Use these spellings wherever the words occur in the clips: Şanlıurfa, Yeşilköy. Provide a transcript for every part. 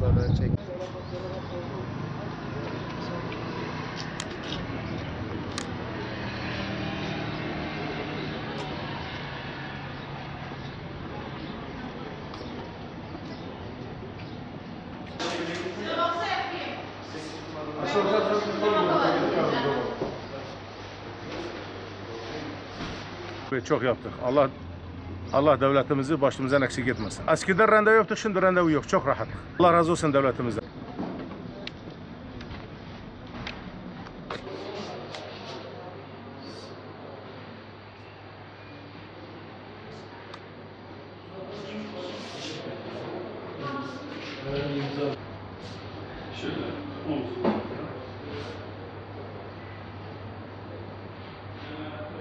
manzarayı çektim. Çok yaptık. Allah devletimizi başımızdan eksik etmesin. Eskiden randevu yoktu, şimdi randevu yok. Çok rahat. Allah razı olsun devletimizden.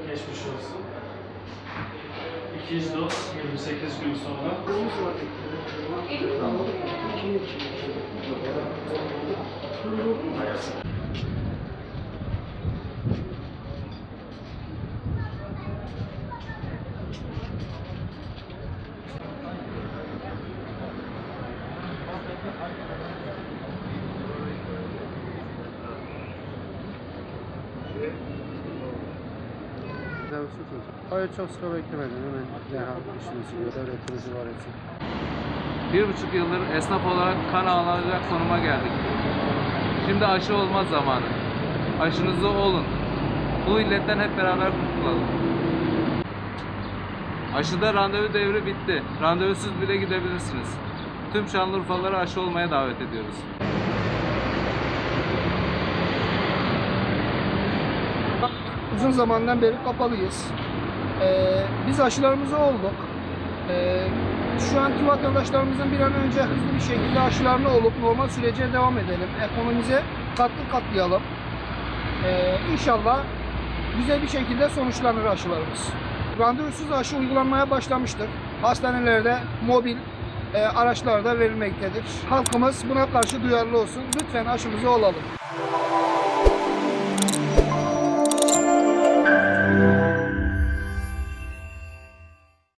Geçmiş olsun. 204, 28 gün sonra. Hayır, çok sıra beklemedim. Hemen derhal işimizi, devletimizi var etsin. 1,5 yıldır esnaf olarak kan ağlanacak konuma geldik. Şimdi aşı olmaz zamanı. Aşınızı olun. Bu illetten hep beraber kurtulalım. Aşıda randevu devri bitti. Randevusuz bile gidebilirsiniz. Tüm Şanlıurfalıları aşı olmaya davet ediyoruz. Uzun zamandan beri kapalıyız. Biz aşılarımızı olduk. Şu anki vatandaşlarımızın bir an önce hızlı bir şekilde aşılarını olup normal sürece devam edelim. Ekonomimize katkı katlayalım. İnşallah güzel bir şekilde sonuçlanır aşılarımız. Randevusuz aşı uygulanmaya başlamıştır. Hastanelerde, mobil araçlarda verilmektedir. Halkımız buna karşı duyarlı olsun. Lütfen aşımızı olalım.